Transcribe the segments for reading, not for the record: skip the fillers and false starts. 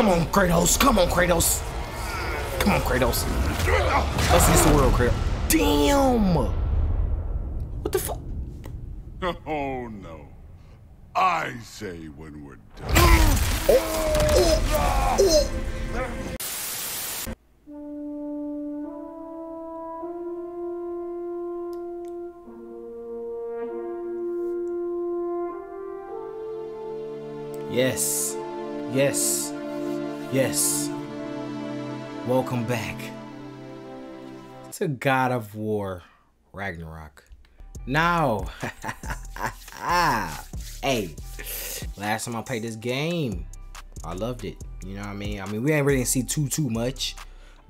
Come on, Kratos. Come on, Kratos. Come on, Kratos. Let's get the world, Kratos. Damn! What the fuck? Oh, no. I say when we're done. Yes. Yes. Yes. Welcome back to God of War Ragnarok. No. Hey, last time I played this game, I loved it. You know what I mean? We ain't really see too much,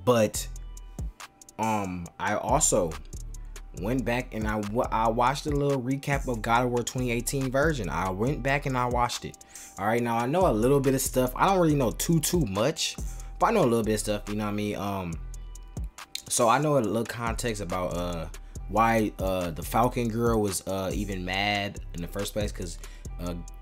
but I also went back and I watched a little recap of God of War 2018 version. I went back and I watched it. All right, now I know a little bit of stuff. I don't really know too much, but I know a little bit of stuff. You know what I mean? So I know a little context about why the Falcon girl was even mad in the first place, because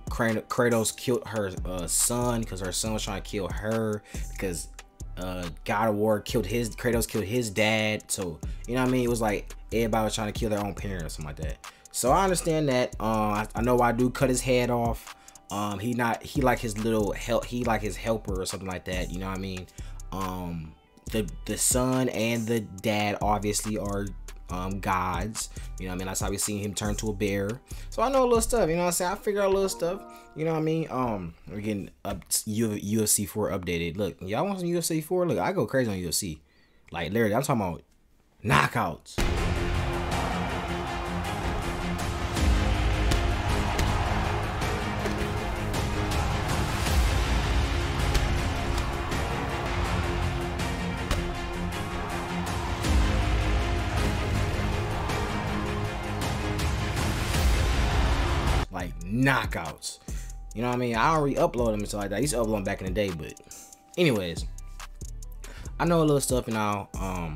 Kratos killed her son, because her son was trying to kill her, because God of War killed his, Kratos killed his dad. So you know what I mean, it was like everybody was trying to kill their own parents or something like that. So I understand that. I know why dude cut his head off. He like his little help, he like his helper or something like that, you know what I mean? The son and the dad obviously are gods, you know what I mean? That's how we seen him turn to a bear. So I know a little stuff, you know what I'm saying? I figure out a little stuff, you know what I mean? We're getting up UFC 4 updated. Look, y'all want some UFC 4? Look, I go crazy on UFC. Like literally, I'm talking about knockouts. Knockouts, you know what I mean? I already upload them and stuff like that. I used to upload them back in the day, but anyways, I know a little stuff now.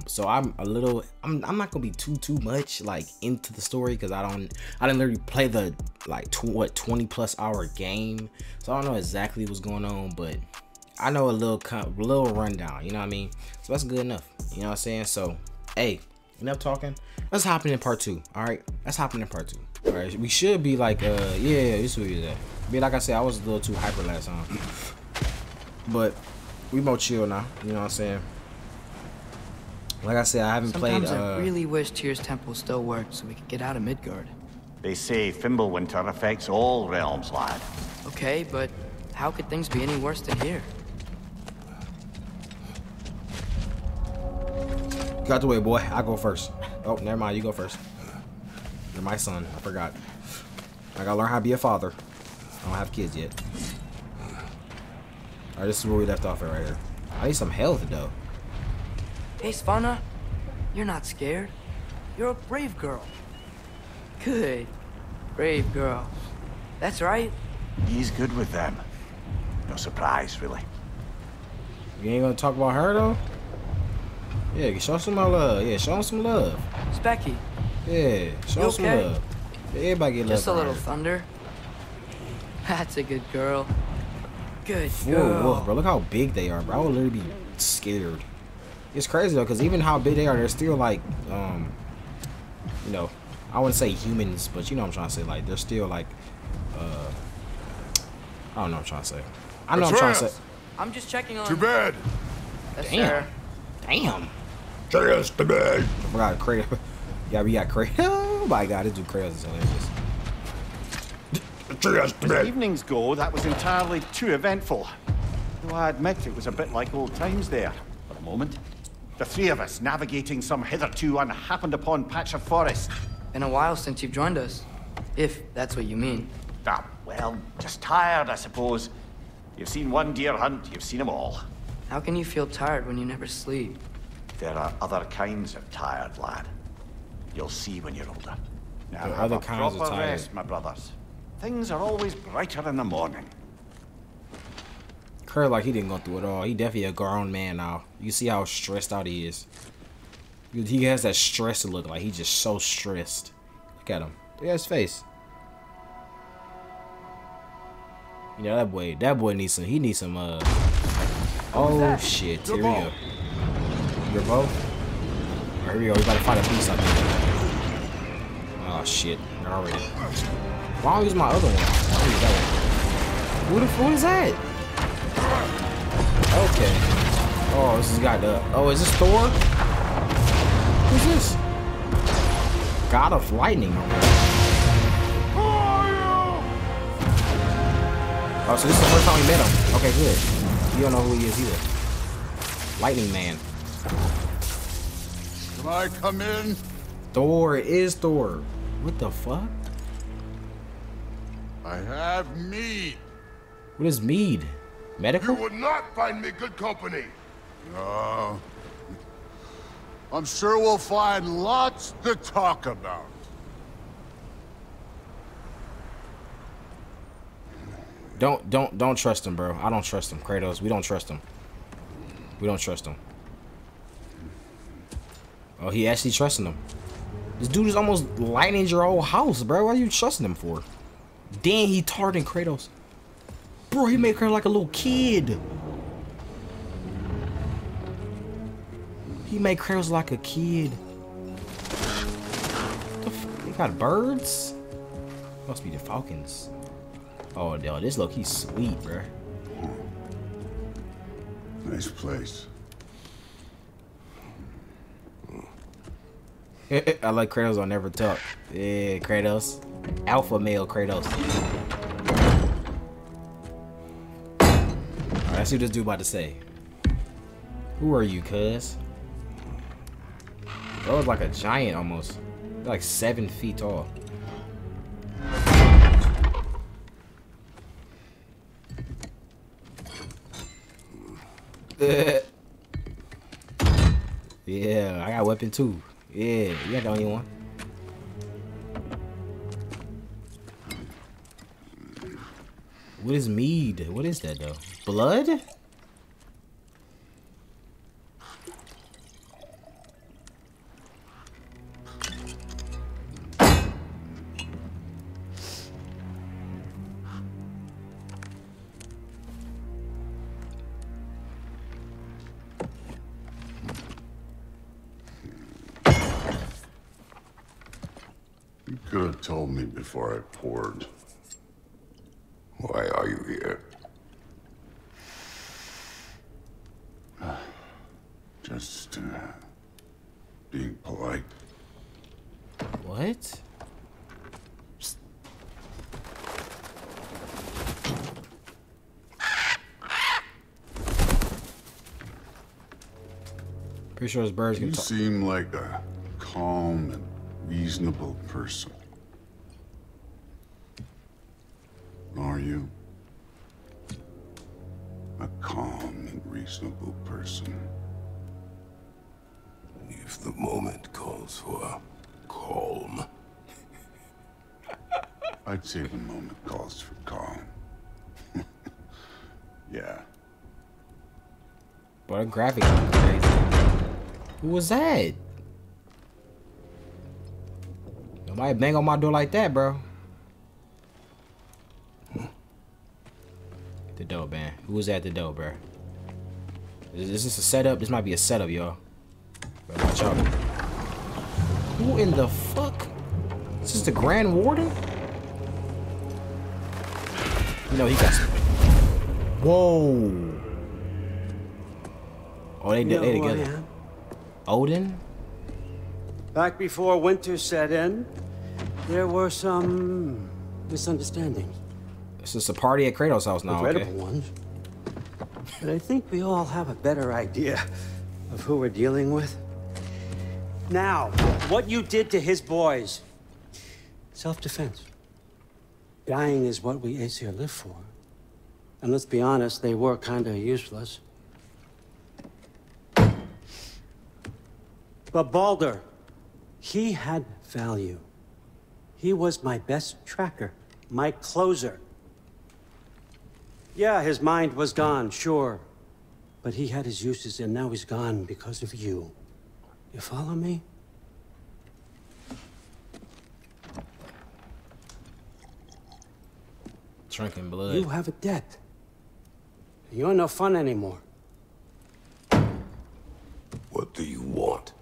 So I'm not gonna be too much like into the story, because I didn't literally play the like 20+ hour game, so I don't know exactly what's going on, but I know a little rundown, you know what I mean? So that's good enough, you know what I'm saying? So hey, enough talking, let's hop into part two. All right, let's hop into part two. All right, we should be like yeah, this will be that. I mean, like I said, I was a little too hyper last time, but we more chill now, you know what I'm saying? Like I said, I haven't played. I really wish Tyr's temple still worked so we could get out of Midgard. They say Fimbulwinter affects all realms, lad. Okay, but how could things be any worse than here? Got the way, boy. I go first. Oh, never mind. You go first. You're my son. I forgot. I gotta learn how to be a father. I don't have kids yet. All right, this is where we left off at right here. I need some health though. Hey, Svana, you're not scared. You're a brave girl. Good, brave girl. That's right. He's good with them. No surprise, really. You ain't gonna talk about her though. Yeah, show some my love. Yeah, show him some love. It's Becky. Yeah, show some love. Everybody get love. Just a little thunder. That's a good girl. Good girl. Whoa, bro, look how big they are, bro. I would literally be scared. It's crazy though, because even how big they are, they're still like, you know, I wouldn't say humans, but you know what I'm trying to say. Like they're still like, I don't know what I'm trying to say. I know what I'm trying to say. I'm just checking on. Too bad. Damn. Damn. Cheers to bed. I forgot Kratos. Yeah, we got Kratos. Oh my God, this dude Kratos is hilarious. Cheers to bed. Evenings go, that was entirely too eventful. Though I admit it was a bit like old times there for a moment. The three of us navigating some hitherto unhappened-upon patch of forest. Been a while since you've joined us, if that's what you mean. Ah, well, just tired, I suppose. You've seen one deer hunt, you've seen them all. How can you feel tired when you never sleep? There are other kinds of tired, lad. You'll see when you're older. Now, have a proper rest, my brothers. Things are always brighter in the morning. Kerr, like, he didn't go through it all. He definitely a grown man now. You see how stressed out he is. He has that stressed look. Like, he's just so stressed. Look at him. Look at his face. You know, that boy needs some, he needs some, oh shit, here we go. Revolt? Alright, here we go, we about to find a piece up here. Oh shit, not already. Why don't I use my other one? I'll use that one. Who the fuck is that? Okay. Oh, this has got the, oh, is this Thor? Who's this? God of Lightning. Oh, so this is the first time we met him. Okay, good. You don't know who he is either. Lightning Man. Can I come in? Thor is Thor. What the fuck? I have mead. What is mead? Medical? You would not find me good company. No. I'm sure we'll find lots to talk about. Don't trust him, bro. I don't trust him, Kratos. We don't trust him. We don't trust him. Oh, he actually trusting him. This dude is almost lightning your whole house, bro. What are you trusting him for? Damn, he targeting Kratos. Bro, he made Kratos like a little kid. He made Kratos like a kid. What the fuck? They got birds? Must be the falcons. Oh, no, this look, he's sweet, bro. Nice place. I like Kratos on Never Talk. Yeah, Kratos. Alpha male Kratos. Alright, I see what this dude about to say. Who are you, cuz? That was like a giant almost. Like 7 feet tall. Yeah, I got a weapon too. Yeah, you got the only one. What is mead? What is that though? Blood? You could have told me before I poured. Why are you here? Just being polite. What? Psst. Pretty sure those birds can talk. You seem like a calm and reasonable person. Are you a calm and reasonable person? If the moment calls for calm. I'd say the moment calls for calm. Yeah. But a graphic. Who was that? Nobody bang on my door like that, bro. The door, man. Who was at the door, bro? Is this a setup? This might be a setup, y'all. Watch out. Who in the fuck? Is this the Grand Warden? You know, he got some. Whoa. Oh, they together. Odin? Back before winter set in, there were some misunderstandings. It's just a party at Kratos' house now, okay. Incredible ones. But I think we all have a better idea of who we're dealing with. Now, what you did to his boys. Self-defense. Dying is what we Aesir live for. And let's be honest, they were kind of useless. But Baldur, he had value. He was my best tracker, my closer. Yeah, his mind was gone, sure. But he had his uses, and now he's gone because of you. You follow me? Drinking blood. You have a debt. You're no fun anymore. What do you want?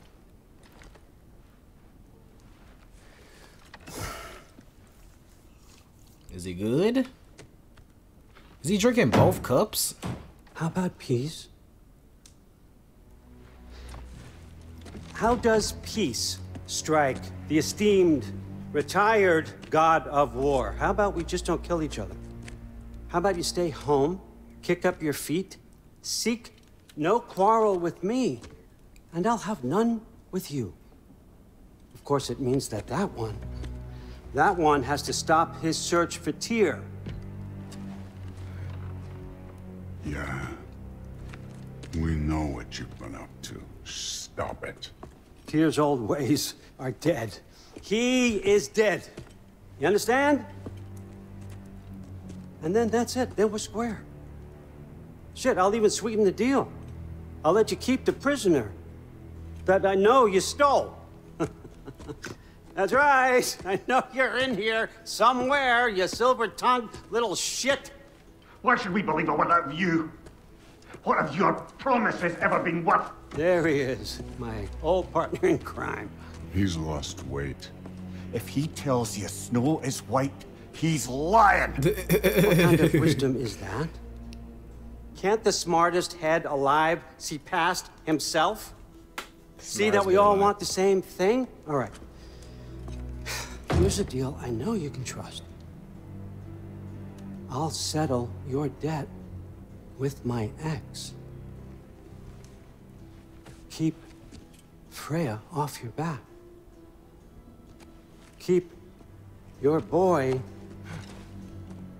Is he good? Is he drinking both cups? How about peace? How does peace strike the esteemed, retired God of War? How about we just don't kill each other? How about you stay home, kick up your feet, seek no quarrel with me, and I'll have none with you. Of course, it means that that one has to stop his search for Tyr. Yeah, we know what you've been up to. Stop it. Tyr's old ways are dead. He is dead. You understand? And then that's it. Then we're square. Shit, I'll even sweeten the deal. I'll let you keep the prisoner that I know you stole. That's right. I know you're in here somewhere, you silver-tongued little shit. Why should we believe a word of you? What have your promises ever been worth? There he is, my old partner in crime. He's lost weight. If he tells you snow is white, he's lying. What kind of wisdom is that? Can't the smartest head alive see past himself? See that we all want the same thing? All right. Here's a deal I know you can trust. I'll settle your debt with my ex. Keep Freya off your back. Keep your boy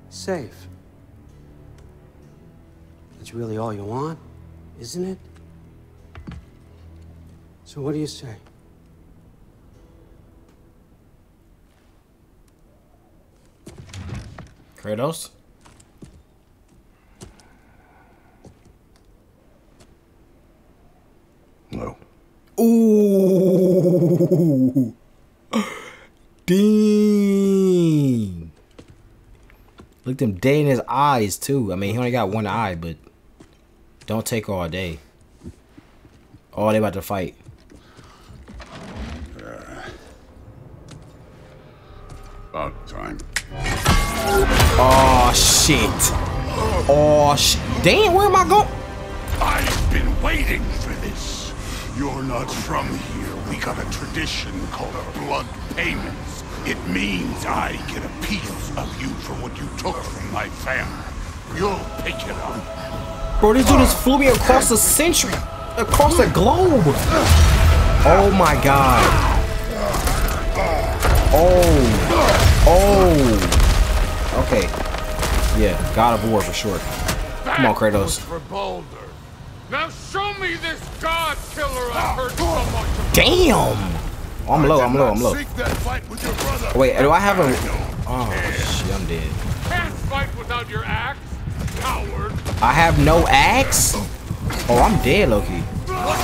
safe. That's really all you want, isn't it? So what do you say? Kratos? No. Ooh. Dang. Look them day in his eyes too. I mean, he only got one eye, but don't take all day. Oh, they about to fight. About time. Oh shit. Oh sh. Damn, where am I going? I've been waiting for this. You're not from here. We got a tradition called a blood payment. It means I get a piece of you for what you took from my family. You'll pick it up. Bro, this dude just flew me across the century. Across the globe. Oh my god. Oh. Oh. Okay. Yeah, God of War for sure. Come on, Kratos. For Baldur. Now show me this god killer I've heard so much about. Damn! Oh, I'm low. Wait, do I have a... Oh, shit, I'm dead. Can't fight without your axe, coward. I have no axe? Oh, I'm dead, Loki. Now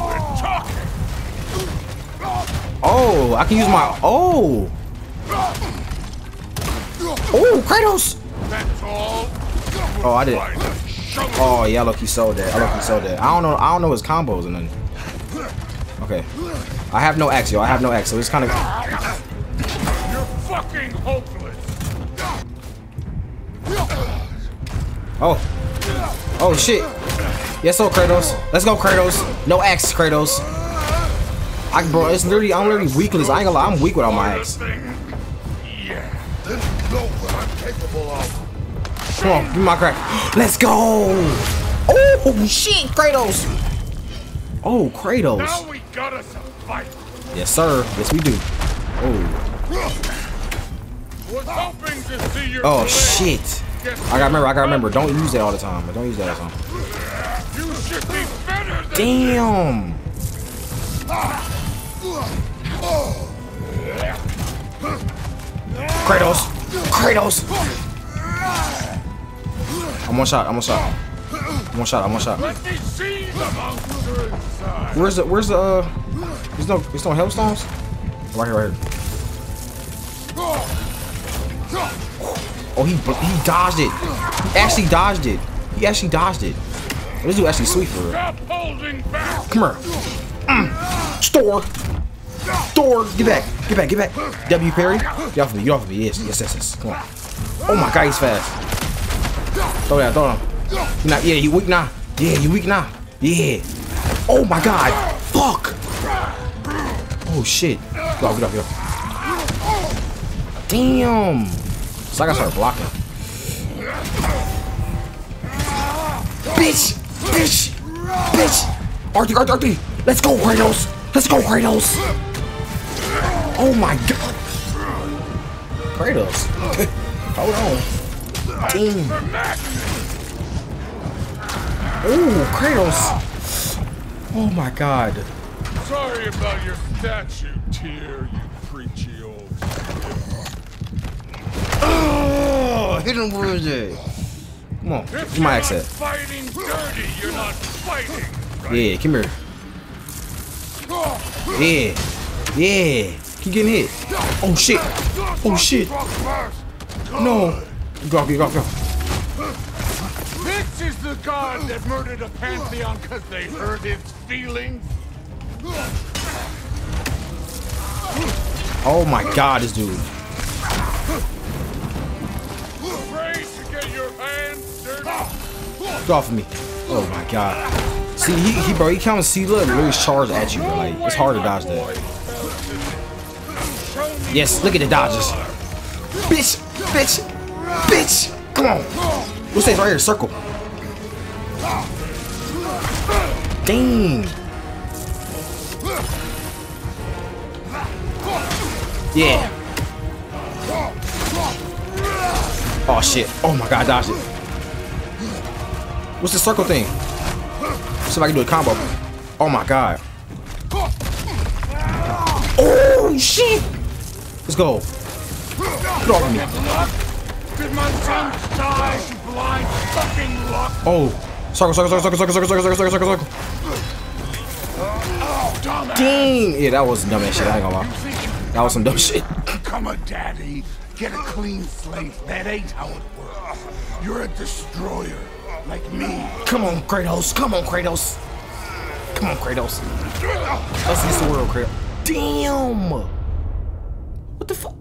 we're talking. Oh, I can use my... Oh! Oh, Kratos! That's all. Oh, I did. Oh yeah, Loki sold that. I don't know his combos or nothing. Okay. I have no axe, yo. I have no axe, so it's kind of. You're fucking hopeless. Oh. Oh shit. Yes, so Kratos. Let's go, Kratos. No axe, Kratos. Bro, it's literally I'm literally weakless. I ain't gonna lie, I'm weak without my axe. Come on, give me my crack. Let's go! Oh shit, Kratos! Oh, Kratos! Now we got us a fight. Yes, sir. Yes, we do. Oh. Was hoping to see your oh shit! I gotta remember. Don't use that all the time. Don't use that all the time. You should be better than damn! Kratos! Kratos! I'm one shot. Where's the there's no hellstones? Right here. Oh, he dodged it. He actually dodged it. He actually dodged it. This dude actually sweet for real. Come here. Thor. Thor. Get back. Get back. Get back. W parry. Get off of me. Get off of me. Yes. Yes. Yes. Yes. Come on. Oh my God, he's fast. Throw that. Throw him. You're not, yeah, you weak now. Yeah, you weak now. Yeah. Oh my God. Fuck. Oh shit. Get off. Get off. Get off. Damn. So I gotta start blocking. Bitch. Bitch. Bitch. R3, R3, R3. Let's go, Kratos. Let's go, Kratos. Oh my God. Kratos. Hold on. Damn. Oh, Kratos. Oh my God. Sorry about your statue, Tyr, you preachy old. Oh, hit him with it. Come on. If you're not fighting dirty, you're not fighting. Yeah, come here. Yeah. Yeah. Keep getting hit. Oh shit. Oh shit. No. Go, go, go. This is the god that murdered a pantheon because they hurt his feelings. Oh my God, this dude. Race to get your hands dirty. Get off of me. Oh my God. See, bro, he counts C-Lud and really charge at you, bro. Like, it's hard to dodge that. Yes, look at the dodges. Bitch, bitch, bitch. Come on. What's this right here? Circle. Dang. Yeah. Oh, shit. Oh, my God, dodge it. What's the circle thing? See if I can do a combo. Oh my God. Oh shit! Let's go. Get off me. Oh. Circle, circle, circle, circle, circle, circle, circle, circle, circle, circle. Dang! Yeah, that was some dumb ass shit. I ain't gonna lie. That was some dumb shit. Come on, daddy. Get a clean slate. That ain't how it works. You're a destroyer. Like me. Come on, Kratos. Come on, Kratos. Come on, Kratos. Let's see the world, Kratos. Damn. What the fuck?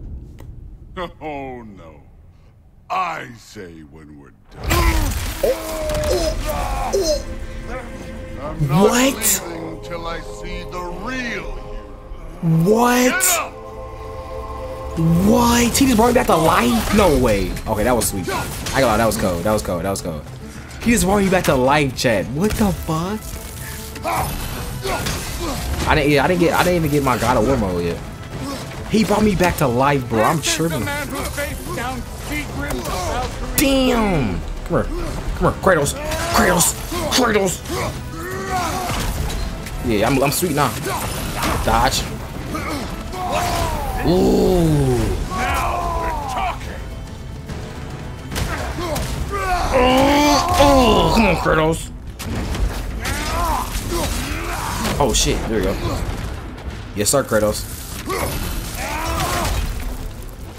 Oh no. I say when we're done. I'm not leaving till I see the real you. What? What? He just brought me back to life? No way. Okay, that was sweet. I got that was cold. That was cold. That was cold. He just brought you back to life, chat. What the fuck? I didn't even get my God of War mode yet. He brought me back to life, bro. I'm tripping. Damn. Come here. Come here. Kratos. Kratos. Kratos. Yeah, I'm sweet now. Dodge. Ooh. Oh, come on, Kratos. Oh, shit. There we go. Yes, sir, Kratos.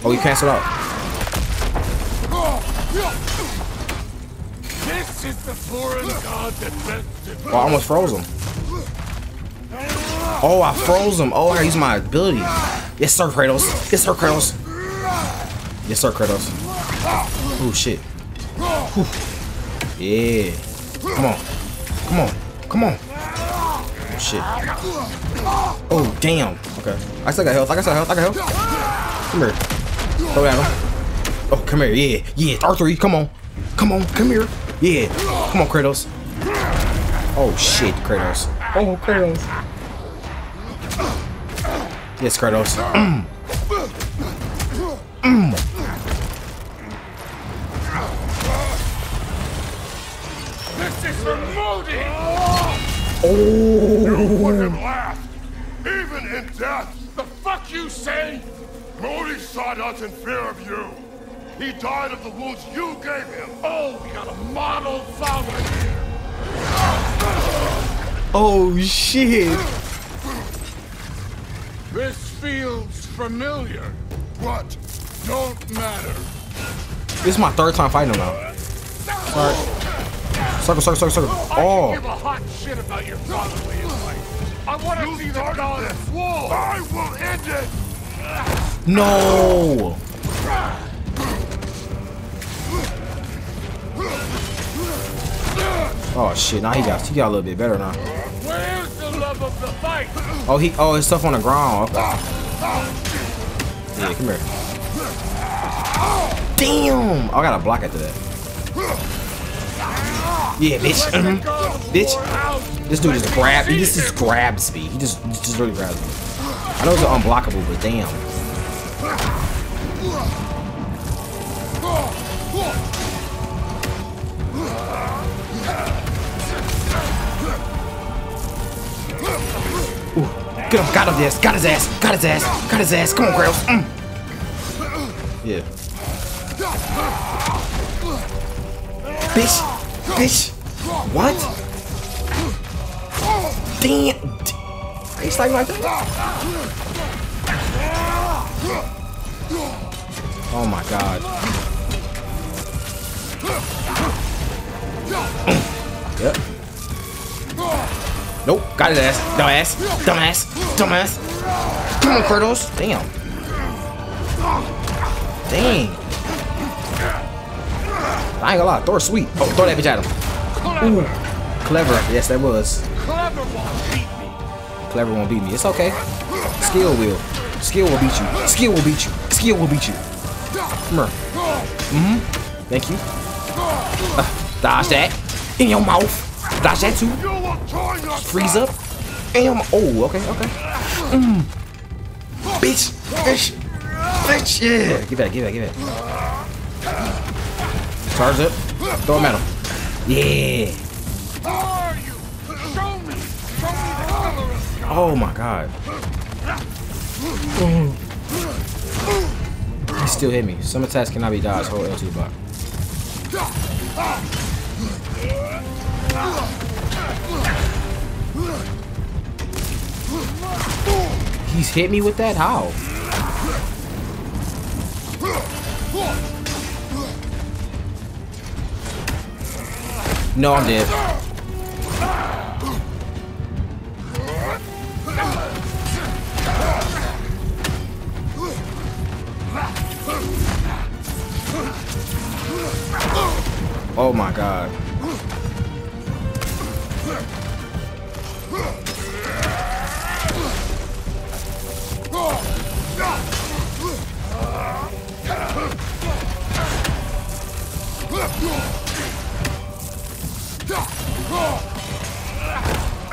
Oh, you canceled out. This is the foreign god that oh, I almost froze him. Oh, I froze him. Oh, I used my ability. Yes, sir, Kratos. Yes, sir, Kratos. Yes, sir, Kratos. Oh, shit. Whew. Yeah. Come on. Come on. Come on. Oh, shit. Oh, damn. Okay. I still got health. I got health. I got health. Come here. Throw at him. Oh, come here. Yeah. Yeah. R3. Come on. Come on. Come here. Yeah. Come on, Kratos. Oh, shit, Kratos. Oh, Kratos. Yes, Kratos. This is for Modi. Oh! You wouldn't laugh, even in death. The fuck you say? Modi shot us in fear of you. He died of the wounds you gave him. Oh, we got a model father here. Oh shit! This feels familiar. What? Don't matter. This is my third time fighting him now. Alright. Circle, circle, circle, circle. Oh. I give a hot shit about your brotherly life. I want to see the god of war. I will end it. No. Oh shit! Now he got a little bit better now. Where's the love of the fight? Oh, his stuff on the ground. Okay. Yeah, come here. Damn! Oh, I gotta block after that. Yeah, bitch. Bitch. This dude just grabs. He just grabs me. He just really grabs me. I know it's unblockable, but damn. Ooh. Get him! Got him! Yes! Got his ass! Got his ass! Got his ass! Come on, Kratos! Yeah. Bitch. Bitch! What? Damn! Are you sliding like that? Oh my god. Yep. Nope. Got his ass. Dumbass. Dumbass. Dumbass. Come on, Kratos. Damn. Dang. I ain't gonna lie, Thor's sweet. Oh, throw that bitch at him. Clever. Ooh. Clever. Yes, that was. Clever won't beat me. Clever won't beat me. It's okay. Skill will. Skill will beat you. Skill will beat you. Skill will beat you. Come here. Mm-hmm. Thank you. Dodge that. In your mouth. Dodge that too. Freeze up. In your mouth. Oh, okay, okay. Mm. Bitch. Bitch. Bitch. Yeah. Give that, give that, give that. Charge it. Throw him at him. Yeah. Oh my god. He still hit me. Some attacks cannot be dodged. Hold L2 block. He's hit me with that? How? No, I'm dead. Oh my god.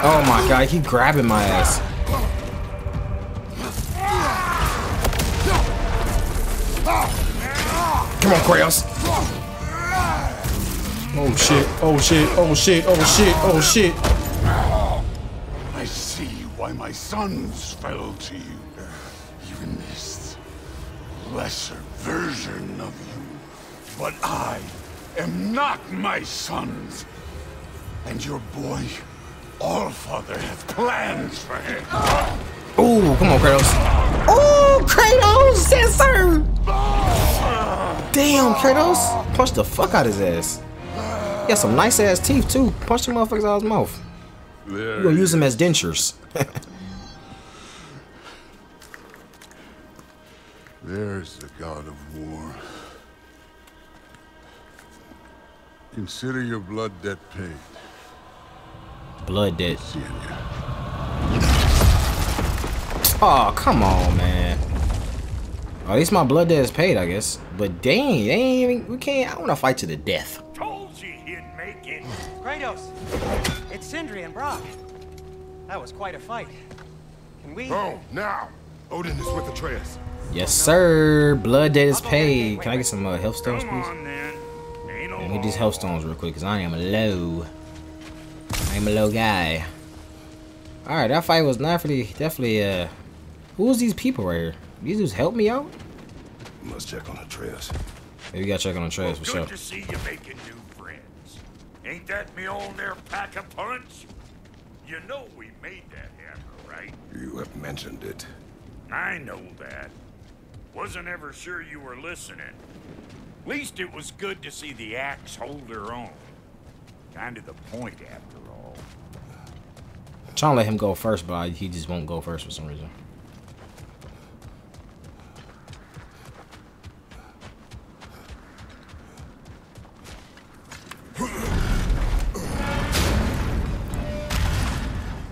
Oh my god, he grabbing my ass. Come on, Kratos. Oh shit, oh shit, oh shit, oh shit, oh shit. I see why my sons fell to you. Even this lesser version of you. But I am not my sons. And your boy, Allfather, has plans for him. Ooh, come on, Kratos. Ooh, Kratos, yes, sir. Damn, Kratos. Punch the fuck out his ass. He got some nice ass teeth, too. Punch the motherfuckers out of his mouth. You're gonna use them as dentures. There's the god of war. Consider your blood debt paid. Blood debt. Oh, come on, man. At least my blood debt is paid, I guess. But dang, they ain't even, we can't. I want to fight to the death. Told you he'd make it. Kratos, it's Sindri and Brock. That was quite a fight. Can we? Oh, now Odin is with Atreus. Yes, sir. Blood debt is paid. Can I get some health stones, please? Let me get these health stones real quick, cause I am low. I'm a low guy. Alright, that fight was not really, definitely, who's these people right here? These dudes help me out? Let's check on Atreus. Yeah, we gotta check on Atreus, for sure. Good to see you making new friends. Ain't that me on there pack a punch? You know we made that happen, right? You have mentioned it. I know that. Wasn't ever sure you were listening. Least it was good to see the axe hold her own. Kind of the point, after all. I'm trying to let him go first, but he just won't go first for some reason.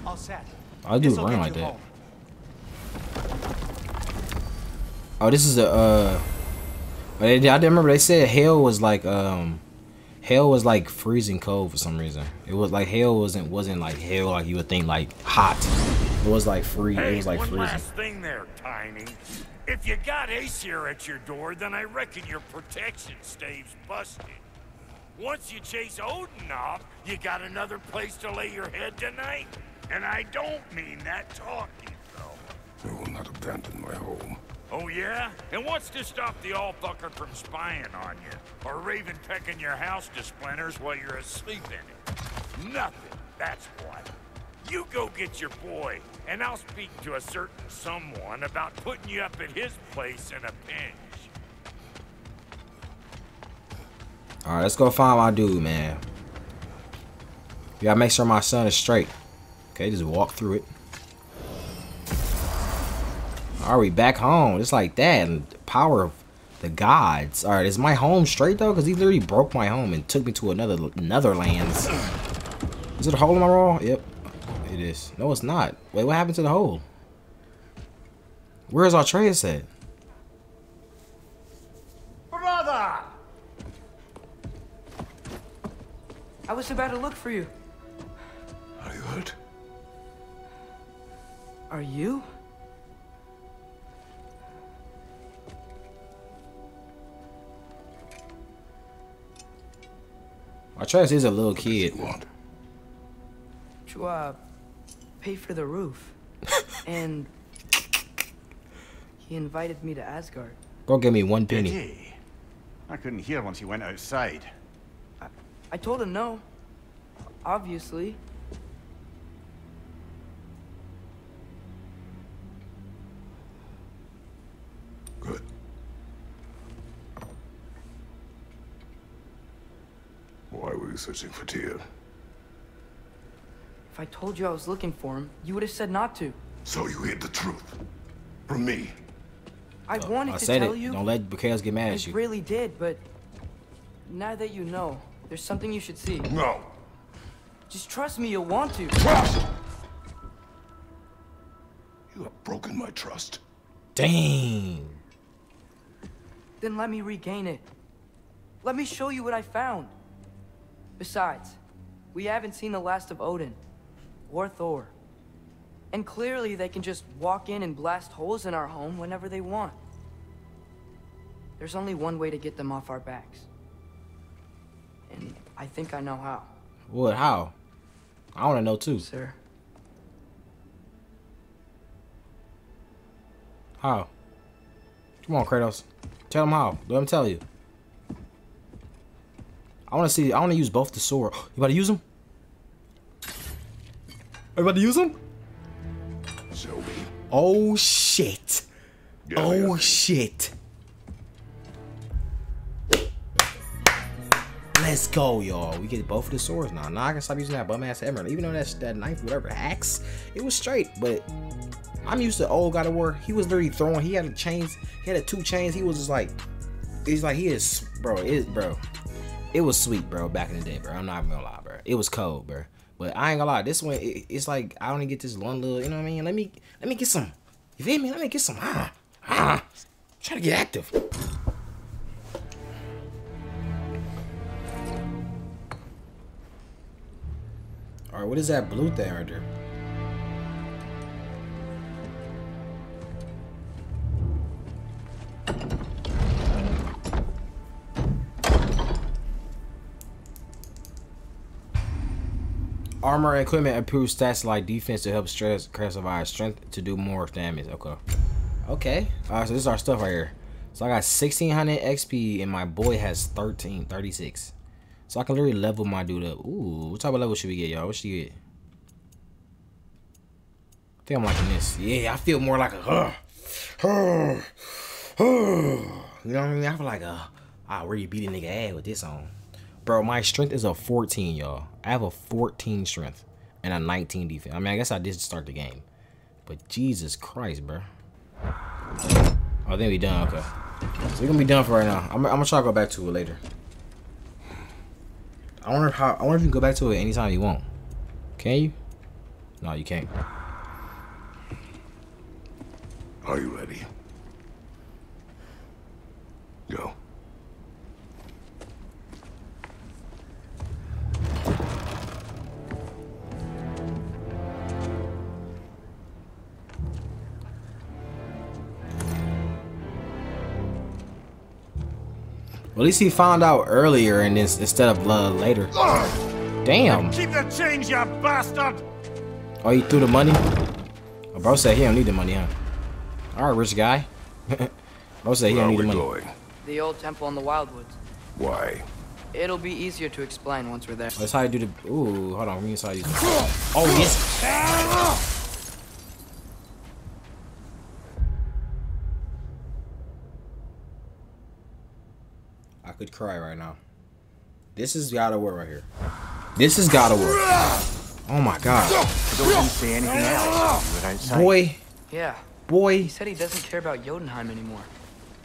All set. I'll do a run like that. Oh, this is a. I remember they said hell was like freezing cold for some reason. It was like hell wasn't like hell like you would think, like hot. It was like free. Hey, it was like freezing. Last thing there, Tiny. If you got Aesir at your door, then I reckon your protection stave's busted. Once you chase Odin off, you got another place to lay your head tonight. And I don't mean that talking, though. I will not abandon my home. Oh, yeah? And what's to stop the all-fucker from spying on you? Or Raven pecking your house to splinters while you're asleep in it? Nothing, that's what. You go get your boy, and I'll speak to a certain someone about putting you up at his place in a pinch. Alright, let's go find my dude, man. You gotta make sure my son is straight. Okay, just walk through it. Are we back home? It's like that, and the power of the gods. All right, is my home straight though? Because he literally broke my home and took me to another lands. Is it a hole in my wall? Yep, it is. No, it's not. Wait, what happened to the hole? Where is Atreus at? Brother, I was about to look for you. Are you hurt? Are you? Atreus is a little kid. To pay for the roof, and he invited me to Asgard. Go give me one penny. Hey, I couldn't hear once he went outside. I told him no, obviously. Good. Why were you searching for Tyr? If I told you I was looking for him, you would have said not to. So you hid the truth from me. I wanted to tell you. Don't let Bacales get mad at you. I really did, but now that you know, there's something you should see. No. Just trust me, you'll want to. Trust! You have broken my trust. Dang. Then let me regain it. Let me show you what I found. Besides, we haven't seen the last of Odin, or Thor. And clearly they can just walk in and blast holes in our home whenever they want. There's only one way to get them off our backs. And I think I know how. What, how? I wanna know too. Sir. How? Come on, Kratos. Tell them how. Let them tell you. I want to see. I want to use both the sword. You about to use them? Are you about to use them? Show me. Oh shit! Yeah, oh shit! Let's go, y'all. We get both of the swords now. Now I can stop using that bum ass hammer. Even though that's that knife, whatever axe, it was straight. But I'm used to old God of War. He was literally throwing. He had a chains. He had two chains. He was just like, he's like, he is, bro. It is, bro. It was sweet, bro, back in the day, bro. I'm not even gonna lie, bro. It was cold, bro. But I ain't gonna lie, this one, it's like I only get this one little, you know what I mean? Let me get some. You feel me? Let me get some. Try to get active. All right, what is that blue thing right there? Armor and equipment improves stats like defense to help survive, strength to do more damage. Okay. Okay. Alright, so this is our stuff right here. So I got 1600 XP and my boy has 1336. So I can literally level my dude up. Ooh, what type of level should we get, y'all? What should you get? I think I'm liking this. Yeah, I feel more like a you know what I mean? I feel like a I already beat a nigga ass with this on. Bro, my strength is a 14, y'all. I have a 14 strength and a 19 defense. I mean, I guess I did start the game. But Jesus Christ, bro. Oh, I think we done, okay. So we're gonna be done for right now. I'm gonna try to go back to it later. I wonder if you can go back to it anytime you want. Can you? No, you can't. Are you ready? Go. Well, at least he found out earlier and instead of later. Damn. Keep the change, you bastard. Oh, he threw the money? Oh, bro said he don't need the money, huh? Alright, rich guy. Bro said he don't need the money. Going? The old temple in the Wildwoods. Why? It'll be easier to explain once we're there. That's how you do the... Ooh, hold on. Let me see how you do this. Oh, yes. I could cry right now. This is God of War right here. This is God of War. Oh my God. Don't say anything else. Boy. Yeah. Boy. He said he doesn't care about Jotunheim anymore.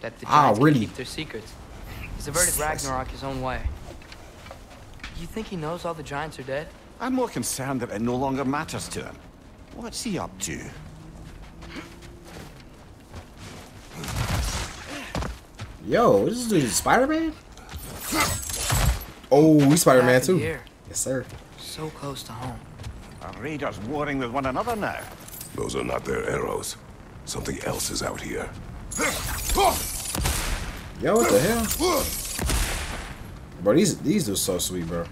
That the giants keep their secrets. He's averted Ragnarok his own way. You think he knows all the giants are dead? I'm more concerned that it no longer matters to him. What's he up to? Yo, this dude is Spider-Man? Oh, we Spider-Man too. Yes, sir. So close to home. Our raiders warring with one another now. Those are not their arrows. Something else is out here. Yo, what the hell? Bro, these are so sweet, bro.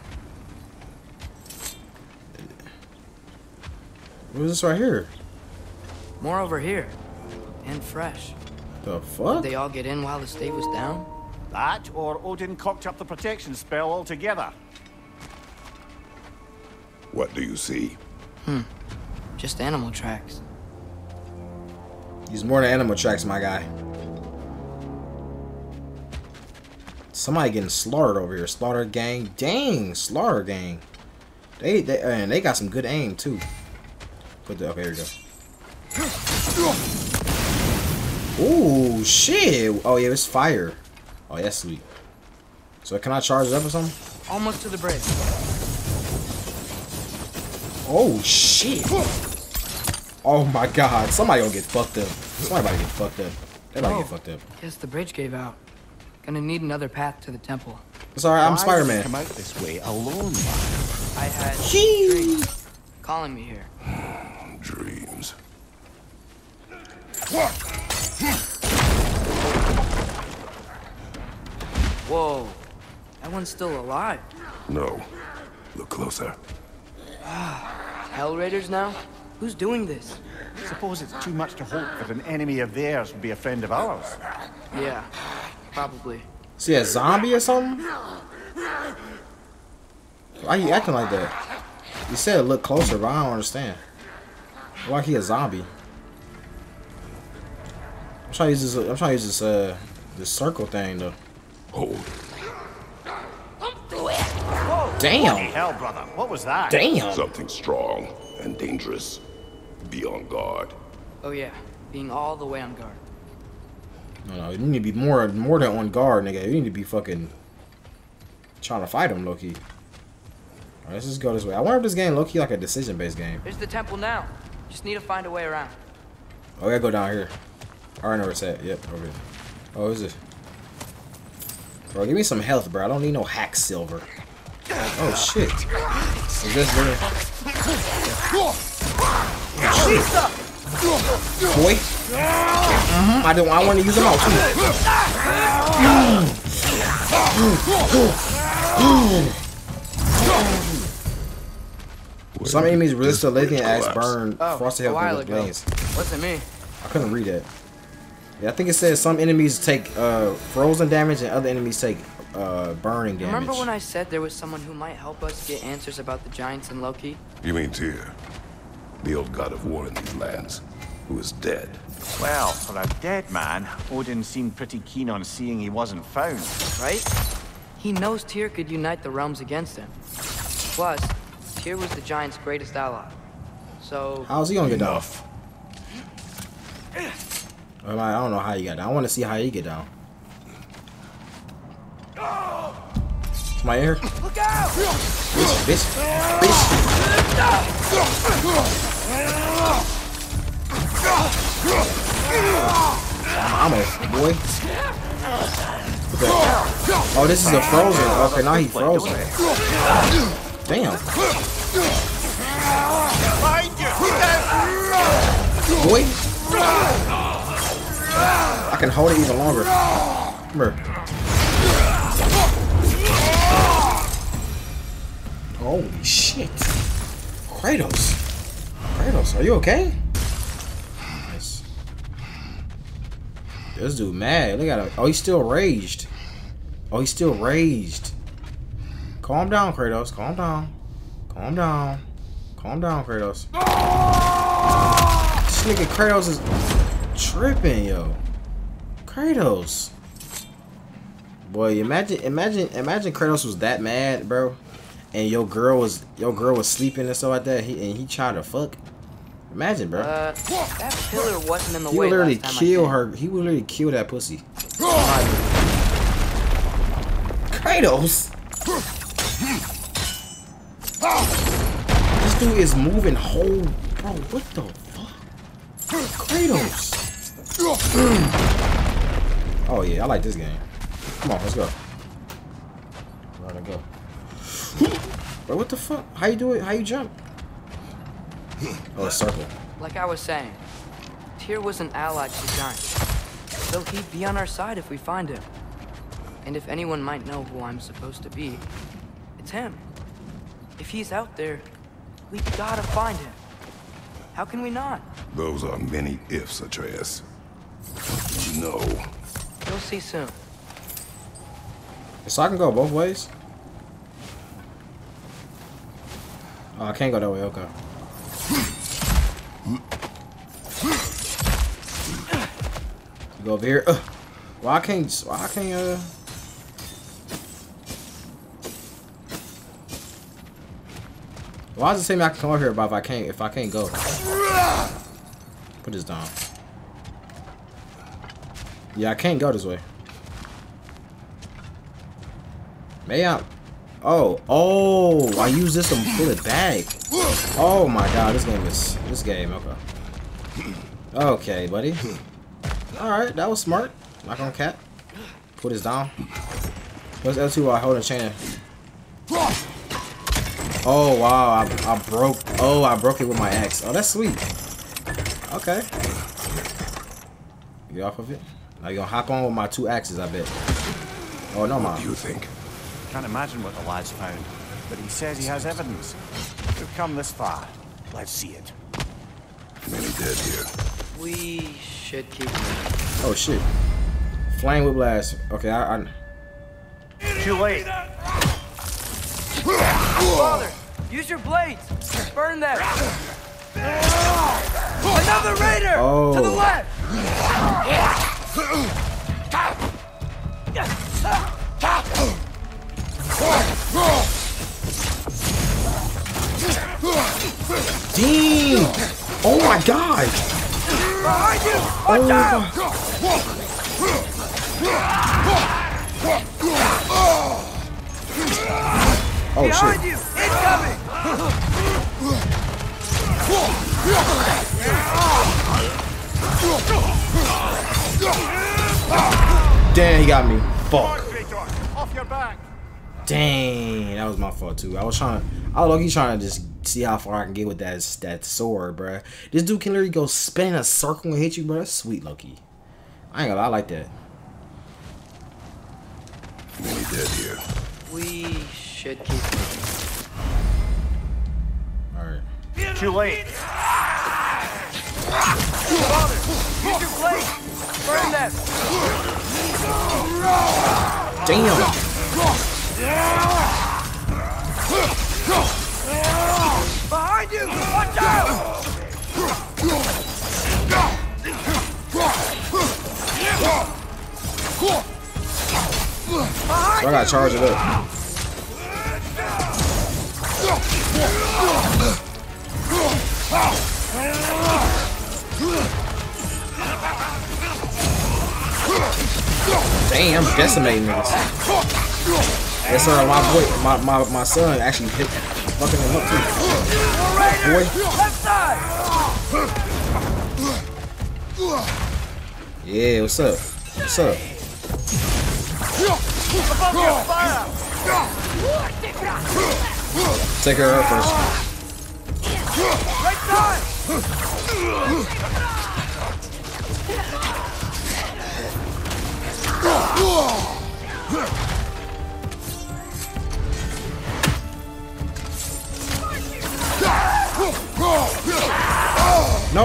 What is this right here? More over here. And fresh. The fuck? Did they all get in while the state was down? That, or Odin cocked up the protection spell altogether. What do you see? Just animal tracks. He's more than animal tracks, my guy. Somebody getting slaughtered over here. Slaughter gang. Dang, slaughter gang. They got some good aim too. Okay, here we go. Oh shit! Oh yeah, it's fire. Oh yeah, that's sweet. So can I charge it up or something? Almost to the bridge. Oh shit! Oh my God! Somebody gonna get fucked up. Somebody about to get fucked up. They about to get fucked up. Guess the bridge gave out. Gonna need another path to the temple. It's alright. I'm Spider-Man. Come out this way alone. I had dreams calling me here. Dreams. What? Whoa, that one's still alive. No, look closer. Hell raiders now? Who's doing this? Suppose it's too much to hope that an enemy of theirs would be a friend of ours. Yeah, probably. See a zombie or something? Why are you acting like that? You said look closer, but I don't understand. Why he a zombie? I'm trying to use this. This circle thing though. Hold. Whoa, damn. What the hell, brother? What was that? Damn. Something strong and dangerous. Be on guard. Oh yeah, being all the way on guard. No, you need to be more than on guard, nigga. You need to be fucking trying to fight him, Loki. All right, let's just go this way. I wonder if this game, Loki, like a decision-based game. There's the temple now. Just need to find a way around. Oh, I gotta go down here. I already know where it's at. Yep, over here. Oh, is it? Bro, give me some health, bro. I don't need no hack silver. Oh, shit. Is this really? Oh, shit. Boy. I want to use them all, too. Some enemies resist the Leviathan axe, burn, frosted health, with blades. What's it mean? I couldn't read it. I think it says some enemies take frozen damage and other enemies take burning damage. Remember when I said there was someone who might help us get answers about the giants and Loki? You mean Tyr, the old god of war in these lands, who is dead. Well, for a dead man, Odin seemed pretty keen on seeing he wasn't found, right? He knows Tyr could unite the realms against him. Plus, Tyr was the giant's greatest ally. So... how's he gonna get down? I don't know how he got down. I want to see how he get down. My ear. Look out! Bitch. Almost, boy. Oh, this is a frozen. Okay, now he frozen. Damn. Boy. I can hold it even longer. Come here. Holy shit. Kratos. Kratos, are you okay? Nice. This dude mad. Look at him. Oh, he's still raged. Oh, he's still raged. Calm down, Kratos. Calm down. Calm down. Calm down, Kratos. This nigga Kratos is tripping, yo. Kratos. Boy, imagine Kratos was that mad, bro. And your girl was sleeping and stuff like that. And he tried to fuck. Imagine, bro. That pillar wasn't in the way. He would literally kill her. He would literally kill that pussy. Kratos. This dude is moving whole. Bro, what the fuck? Kratos. Oh yeah, I like this game. Come on, let's go. We're gonna go. Bro, what the fuck? How you do it? How you jump? Oh, a circle. Like I was saying, Tyr was an ally to the giant. So he'd be on our side if we find him. And if anyone might know who I'm supposed to be, it's him. If he's out there, we've gotta find him. How can we not? Those are many ifs, Atreus. You know. You'll see soon. So I can go both ways? Oh, I can't go that way, okay. Go over here. Well, I can't why does it say me I can come over here, but if I can't go? Put this down. Yeah, I can't go this way. May I? Oh, I use this to pull it back. Oh my god, this game, okay. Okay, buddy. Alright, that was smart. Not gonna cap. Put this down. What's L2 while I hold a chain? Oh wow, I broke it with my axe. Oh, that's sweet. Okay. Get off of it. Now you're gonna hop on with my two axes, I bet. Oh no, mom. What do you think? Can't imagine what the lad's found, but he says he has evidence. We've come this far. Let's see it. Many dead here. We should keep moving. Oh shit! Flame with blast. Okay, I... too late. Father, use your blades. Burn them. Another raider. Oh. To the left. Damn! Oh my god! Oh my god! Oh shit! Damn, he got me. Fuck. Off your back. Dang, that was my fault too. I was low-key trying to just see how far I can get with that sword, bruh. This dude can literally go spin in a circle and hit you, bruh. That's sweet, Loki. I ain't gonna lie, I like that. Many dead here. We should keep moving. Alright. Too late. Father, use your blade. Burn them. Damn. Behind you! Watch out! So I gotta charge it up. Damn, I'm decimating this. Yes, sir. My boy, my son actually hit fucking him up too. Boy. Yeah, what's up? What's up? Take her up first. No.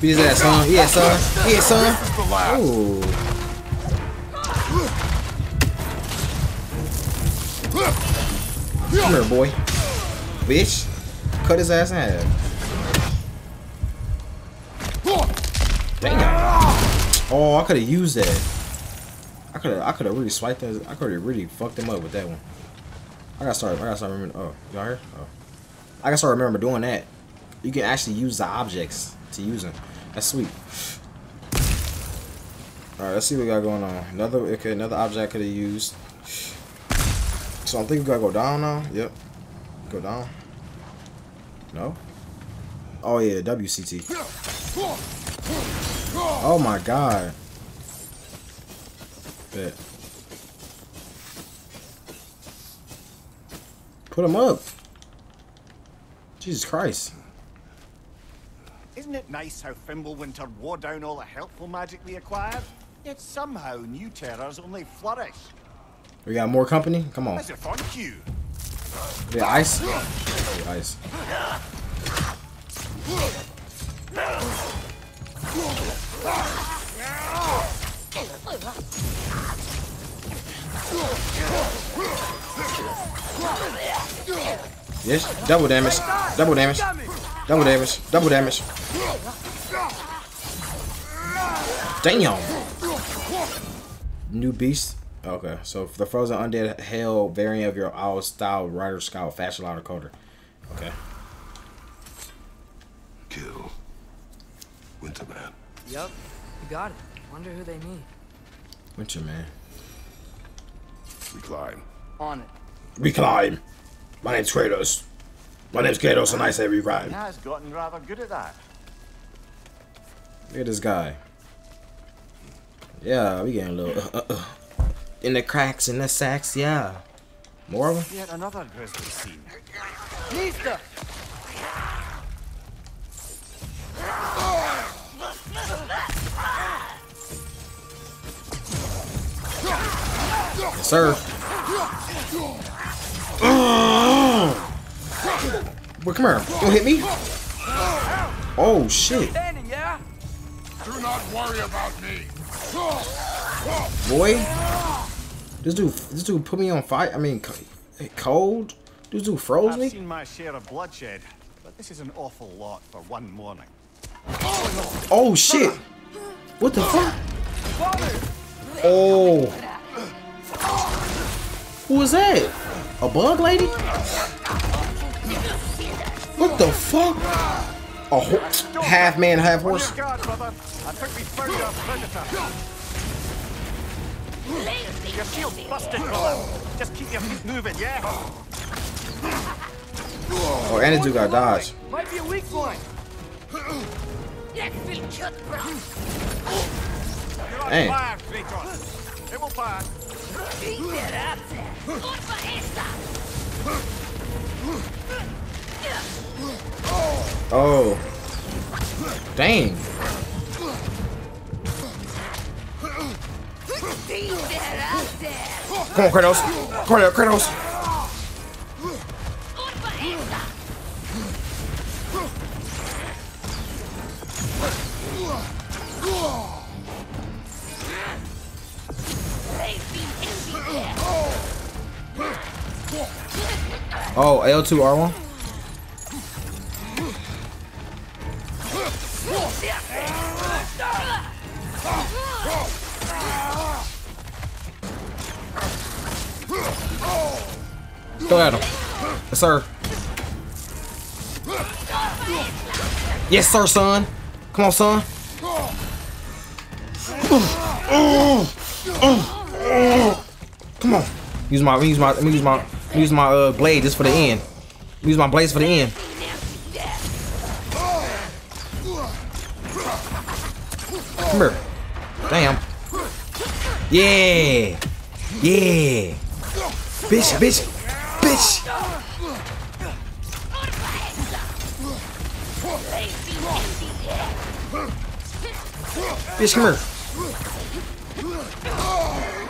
Beat his ass, son. Yeah, son. Yeah, son. Ooh. Come here, boy. Bitch. Cut his ass in half. Damn. Oh, I could have used that. I could have really swiped that. I could have really fucked him up with that one. I gotta start remembering. Oh, y'all hear? Oh. I gotta start remembering doing that. You can actually use the objects to use them. That's sweet. Alright, let's see what we got going on. Another object I could have used. So I think we gotta go down now. Yep. Go down. No? Oh yeah, WCT. Oh my god. Bet. Put him up. Jesus Christ. Isn't it nice how Fimbulwinter wore down all the helpful magic we acquired? Yet somehow new terrors only flourish. We got more company? Come on. Thank you. Yeah, ice. Yeah, ice. Yes, double damage, double damage, double damage, double damage. Damn. New beast. Okay, so the frozen undead hell variant of your owl style rider scout fashion louder coder. Okay. Kill Winterman. Yup, you got it. Wonder who they need. Winterman. We climb. On it. We climb. My name's Kratos. My name's Kratos, and I say we climb. He has gotten rather good at that. Look at this guy. Yeah, we getting a little in the cracks, in the sacks. Yeah. More of them. Yet another grisly scene. Nista. Yes, sir. Well, come here. Don't hit me. Oh, shit. Do not worry about me. Boy. This dude put me on fire. I mean, cold? This dude froze me? I've seen my share of bloodshed, but this is an awful lot for one morning. Oh, shit. What the fuck? Oh. Who was that? A bug lady? What the fuck? A half man, half horse. Your shield's busted, brother. Just keep your feet moving, yeah? Oh, and this dude got dodged. Might be a weak point. Dang. It will pass. Oh. Dang. Come on, Kratos. Come on, Kratos. Oh, L2, R1? Go at him. Yes, sir. Yes, sir, son. Come on, son. Come on. Use my blade just for the end. Use my blades for the end. Come here. Damn. Yeah. Yeah. Bitch, bitch, bitch. Bitch, come here.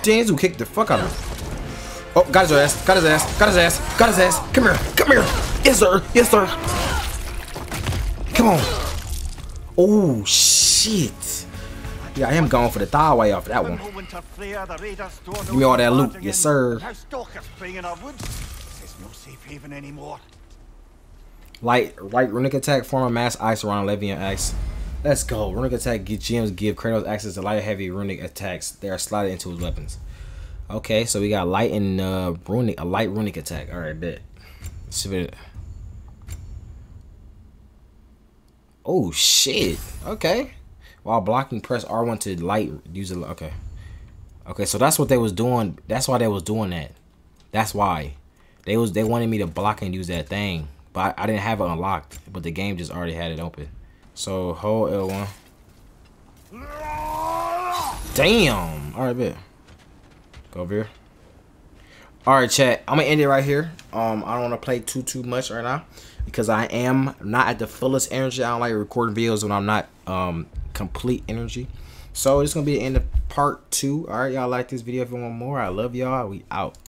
James who kicked the fuck out of him. Oh, got his ass, got his ass, got his ass, got his ass. Come here, come here. Yes, sir, yes, sir. Come on. Oh, shit. Yeah, I am going for the thigh way off that one. Give me all that loot. Yes, sir. Light runic attack, form a mass ice around Leviathan axe. Let's go. Runic attack, get gems, give Kratos access to light heavy runic attacks. They are slotted into his weapons. Okay, so we got light and runic, a light runic attack. All right, bet. Let's see if it. Oh shit. Okay. While blocking, press R1 to light. Use it. Okay. Okay, so that's what they was doing. That's why they was doing that. That's why they wanted me to block and use that thing, but I didn't have it unlocked. But the game just already had it open. So hold L1. Damn. All right, bet. Over here. All right, chat, I'm gonna end it right here. I don't want to play too much right now because I am not at the fullest energy. I don't like recording videos when I'm not complete energy. So it's gonna be the end of part 2. All right, y'all, like this video if you want more. I love y'all. We out.